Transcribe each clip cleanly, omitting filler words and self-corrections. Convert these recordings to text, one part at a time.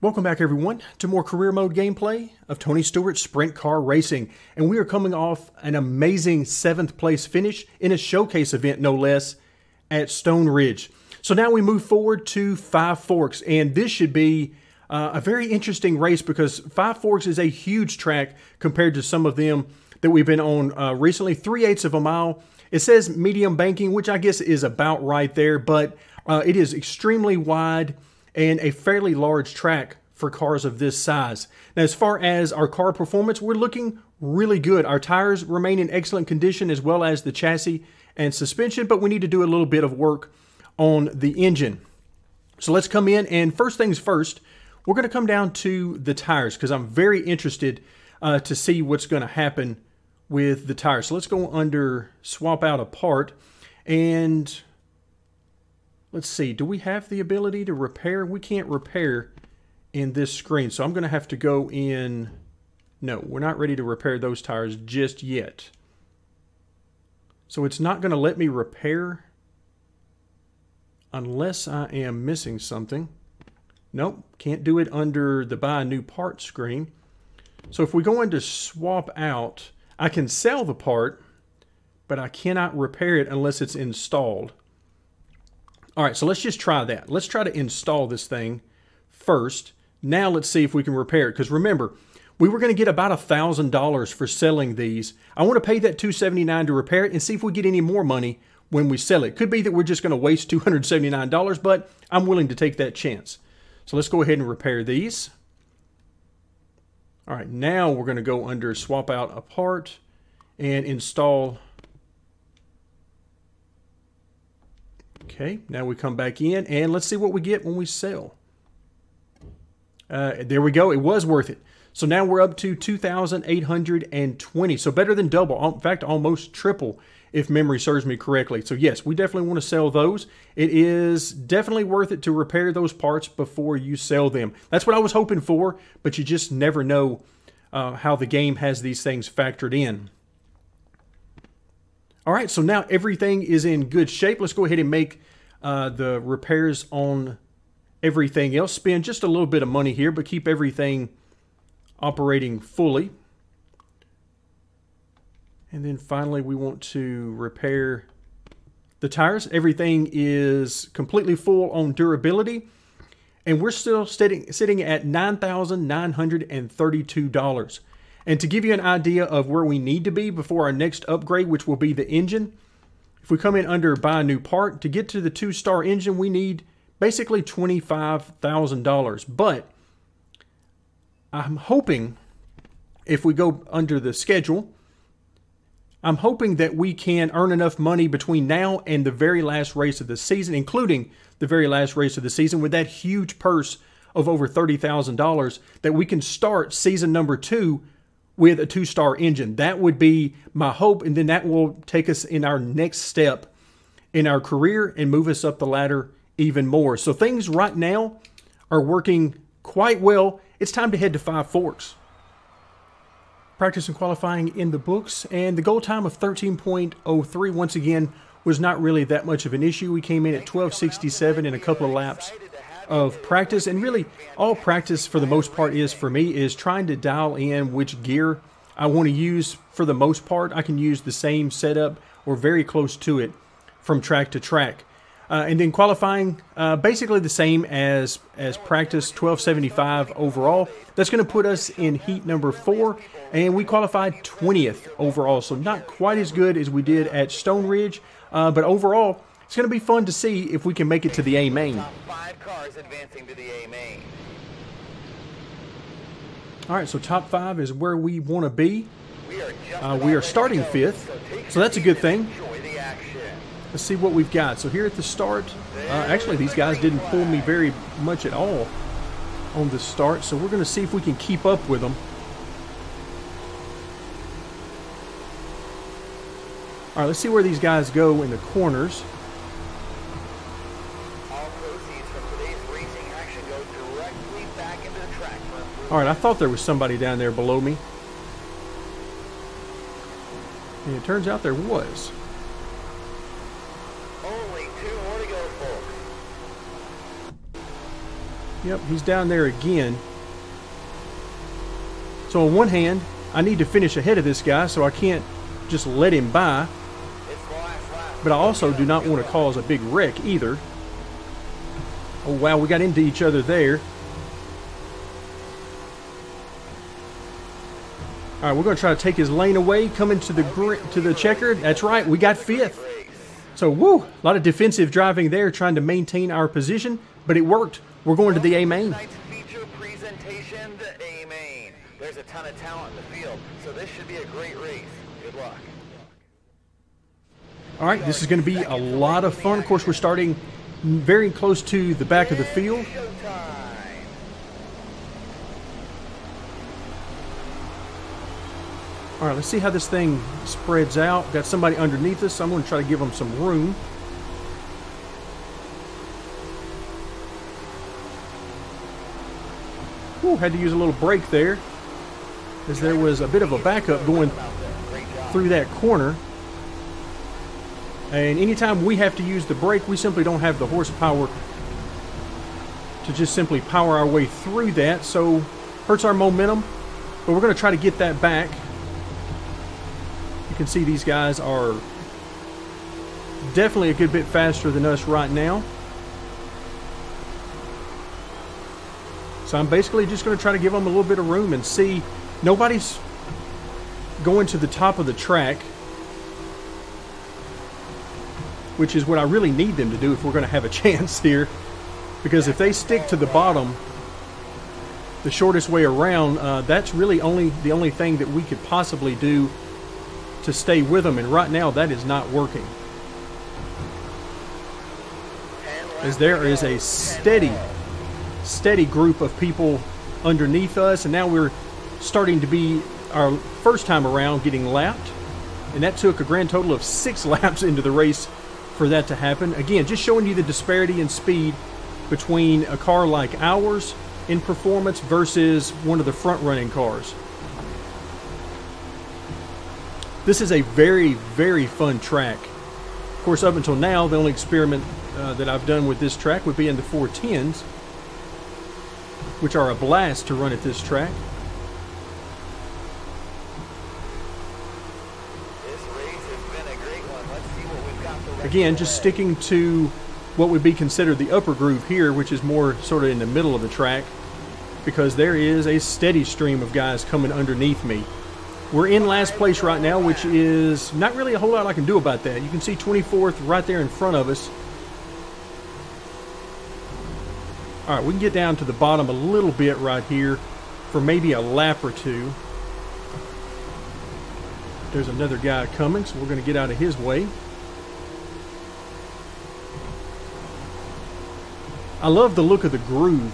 Welcome back everyone to more career mode gameplay of Tony Stewart's Sprint Car Racing, and we are coming off an amazing 7th place finish in a showcase event no less at Stone Ridge. So now we move forward to Five Forks, and this should be a very interesting race because Five Forks is a huge track compared to some of them that we've been on recently. 3/8 of a mile. It says medium banking, which I guess is about right there, but it is extremely wide and a fairly large track for cars of this size. Now, as far as our car performance, we're looking really good. Our tires remain in excellent condition, as well as the chassis and suspension, but we need to do a little bit of work on the engine. So let's come in, and first things first, we're gonna come down to the tires because I'm very interested to see what's gonna happen with the tires. So let's go under swap out a part, and let's see, do we have the ability to repair? We can't repair in this screen, so I'm going to have to go in. No, we're not ready to repair those tires just yet. So it's not going to let me repair unless I am missing something. Nope, can't do it under the buy new part screen. So if we go into swap out, I can sell the part, but I cannot repair it unless it's installed. All right, so let's just try that. Let's try to install this thing first. Now let's see if we can repair it. Because remember, we were going to get about $1,000 for selling these. I want to pay that $279 to repair it and see if we get any more money when we sell it. Could be that we're just going to waste $279, but I'm willing to take that chance. So let's go ahead and repair these. All right, now we're going to go under swap out a part and install. Okay, now we come back in, and let's see what we get when we sell. There we go. It was worth it. So now we're up to 2,820. So better than double. In fact, almost triple, if memory serves me correctly. So yes, we definitely want to sell those. It is definitely worth it to repair those parts before you sell them. That's what I was hoping for, but you just never know how the game has these things factored in. All right, so now everything is in good shape. Let's go ahead and make the repairs on everything else. Spend just a little bit of money here, but keep everything operating fully. And then finally, we want to repair the tires. Everything is completely full on durability. And we're still sitting at $9,932. And to give you an idea of where we need to be before our next upgrade, which will be the engine, if we come in under buy new part, to get to the 2-star engine, we need basically $25,000. But I'm hoping if we go under the schedule, I'm hoping that we can earn enough money between now and the very last race of the season, including the very last race of the season, with that huge purse of over $30,000, that we can start season number 2 with a 2-star engine. That would be my hope, and then that will take us in our next step in our career and move us up the ladder even more. So things right now are working quite well. It's time to head to Five Forks. Practice and qualifying in the books, and the goal time of 13.03 once again was not really that much of an issue. We came in at 12:67 in a couple of laps of practice, and really all practice for the most part is for me is trying to dial in which gear I want to use. For the most part, I can use the same setup or very close to it from track to track, and then qualifying basically the same as practice, 1275 overall. That's going to put us in heat number 4, and we qualified 20th overall, so not quite as good as we did at Stone Ridge, but overall it's going to be fun to see if we can make it to the A main. Top 5 cars advancing to the A main. All right, so top 5 is where we want to be. We are starting 5th, so that's a good thing. Let's see what we've got. So here at the start, actually these guys didn't pull me very much at all on the start, so we're going to see if we can keep up with them. All right, let's see where these guys go in the corners. All right, I thought there was somebody down there below me, and it turns out there was. Only 2 more to go, folks. Yep, he's down there again. So on one hand, I need to finish ahead of this guy, so I can't just let him by. But I also do not want to cause a big wreck either. Oh wow, we got into each other there. All right, we're going to try to take his lane away, coming to the checker. That's right, we got fifth. So woo, a lot of defensive driving there, trying to maintain our position, but it worked. We're going to the A main. There's a ton of talent in the field, so this should be a great race. Good luck. All right, this is going to be a lot of fun. Of course, we're starting very close to the back of the field. All right, let's see how this thing spreads out. Got somebody underneath us, so I'm going to try to give them some room. Ooh, had to use a little brake there, as there was a bit of a backup going through that corner. And anytime we have to use the brake, we simply don't have the horsepower to just simply power our way through that. So hurts our momentum, but we're going to try to get that back. Can see these guys are definitely a good bit faster than us right now. So I'm basically just going to try to give them a little bit of room and see. Nobody's going to the top of the track, which is what I really need them to do if we're going to have a chance here. Because if they stick to the bottom, the shortest way around, that's really the only thing that we could possibly do to stay with them, and right now that is not working, as there is a steady group of people underneath us. And now we're starting to be, our first time around, getting lapped, and that took a grand total of 6 laps into the race for that to happen. Again, just showing you the disparity in speed between a car like ours in performance versus one of the front running cars. This is a very, very fun track. Of course, up until now, the only experiment that I've done with this track would be in the 410s, which are a blast to run at this track. This race has been a great one. Let's see what we've got for again, just sticking to what would be considered the upper groove here, which is more sort of in the middle of the track, because there is a steady stream of guys coming underneath me. We're in last place right now, which is not really a whole lot I can do about that. You can see 24th right there in front of us. All right, we can get down to the bottom a little bit right here for maybe a lap or two. There's another guy coming, so we're going to get out of his way. I love the look of the groove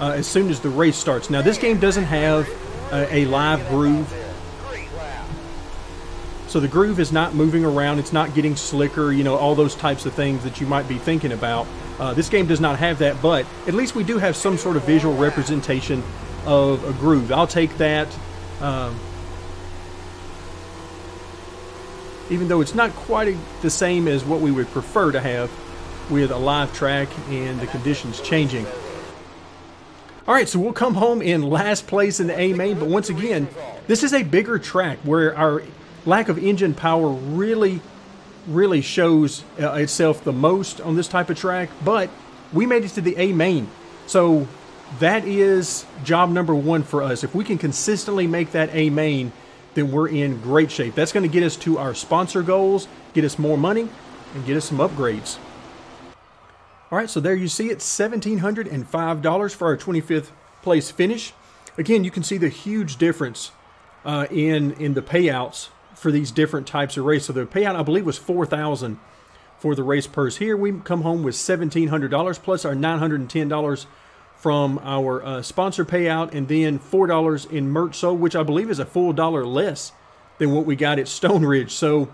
as soon as the race starts. Now, this game doesn't have a live groove. So the groove is not moving around, it's not getting slicker, you know, all those types of things that you might be thinking about. This game does not have that, but at least we do have some sort of visual representation of a groove. I'll take that. Even though it's not quite the same as what we would prefer to have with a live track and the conditions changing. All right, so we'll come home in last place in the A main, but once again, this is a bigger track where our lack of engine power really shows itself the most on this type of track. But we made it to the A main, so that is job number one for us. If we can consistently make that A main, then we're in great shape. That's going to get us to our sponsor goals, get us more money, and get us some upgrades. All right, so there you see it, $1,705 for our 25th place finish. Again, you can see the huge difference in the payouts for these different types of race. So the payout, I believe, was $4,000 for the race purse. Here we come home with $1,700 plus our $910 from our sponsor payout, and then $4 in merch sold, which I believe is a full dollar less than what we got at Stone Ridge. So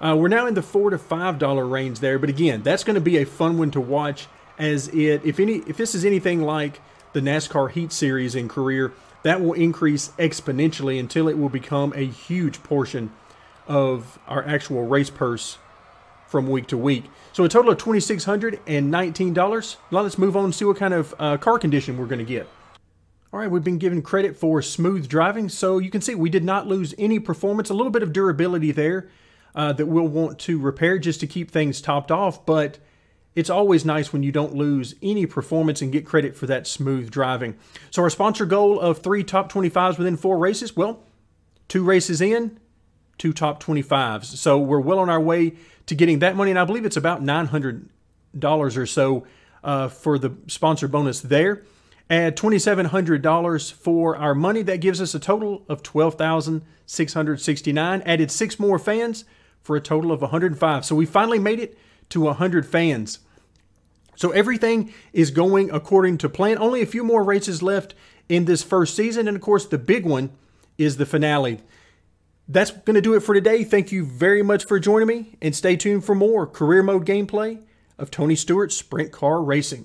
we're now in the $4 to $5 range there. But again, that's going to be a fun one to watch, as if this is anything like the NASCAR Heat Series in Career, that will increase exponentially until it will become a huge portion of our actual race purse from week to week. So a total of $2,619. Now let's move on and see what kind of car condition we're going to get. All right, we've been given credit for smooth driving. So you can see we did not lose any performance, a little bit of durability there that we'll want to repair just to keep things topped off. But it's always nice when you don't lose any performance and get credit for that smooth driving. So our sponsor goal of 3 top 25s within 4 races, well, 2 races in, 2 top 25s. So we're well on our way to getting that money, and I believe it's about $900 or so for the sponsor bonus there. Add $2,700 for our money. That gives us a total of $12,669. Added 6 more fans for a total of 105. So we finally made it to 100 fans. So everything is going according to plan. Only a few more races left in this first season. And of course, the big one is the finale. That's going to do it for today. Thank you very much for joining me, and stay tuned for more career mode gameplay of Tony Stewart's Sprint Car Racing.